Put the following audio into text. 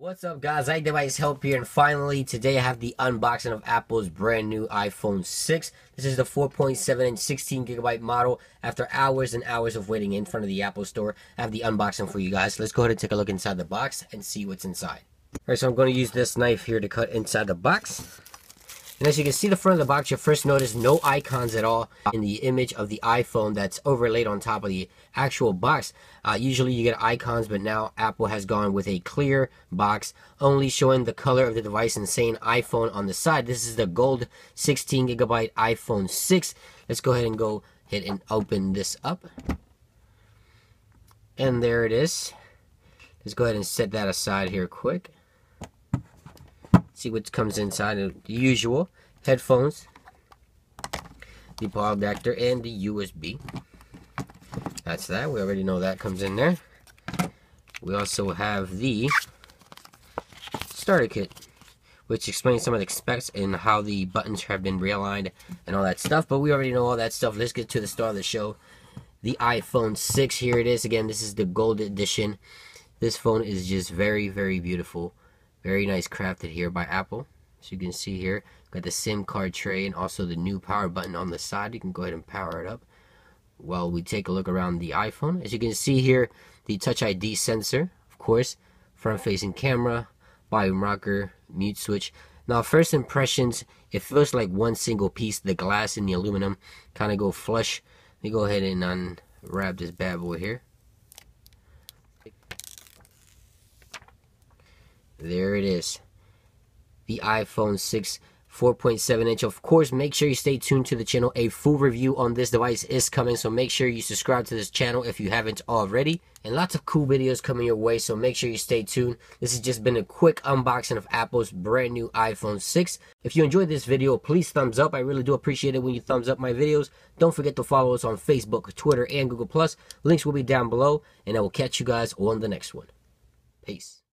What's up guys, iDeviceHelp here, and finally today I have the unboxing of Apple's brand new iPhone 6. This is the 4.7 inch 16GB model. After hours and hours of waiting in front of the Apple Store, I have the unboxing for you guys. Let's go ahead and take a look inside the box and see what's inside. Alright, so I'm going to use this knife here to cut inside the box. And as you can see the front of the box, you'll first notice no icons at all in the image of the iPhone that's overlaid on top of the actual box. Usually you get icons, but now Apple has gone with a clear box only showing the color of the device and saying iPhone on the side. This is the gold 16GB iPhone 6. Let's go ahead and open this up. And there it is. Let's go ahead and set that aside here quick. See what comes inside of the usual headphones, the power adapter, and the USB. That's that. We already know that comes in there. We also have the starter kit, which explains some of the specs and how the buttons have been realigned and all that stuff. But we already know all that stuff. Let's get to the star of the show, the iPhone 6. Here it is again. This is the gold edition. This phone is just very, very beautiful. Very nice crafted here by Apple. So you can see here, got the SIM card tray and also the new power button on the side. You can go ahead and power it up while we take a look around the iPhone. As you can see here, the Touch ID sensor, of course, front-facing camera, volume rocker, mute switch. Now, first impressions, it feels like one single piece. The glass and the aluminum kind of go flush. Let me go ahead and unwrap this bad boy here. There it is, the iPhone 6 4.7 inch. Of course, make sure you stay tuned to the channel. A full review on this device is coming, so make sure you subscribe to this channel if you haven't already. And lots of cool videos coming your way, so make sure you stay tuned. This has just been a quick unboxing of Apple's brand new iPhone 6. If you enjoyed this video, please thumbs up. I really do appreciate it when you thumbs up my videos. Don't forget to follow us on Facebook, Twitter, and Google+. Links will be down below, and I will catch you guys on the next one. Peace.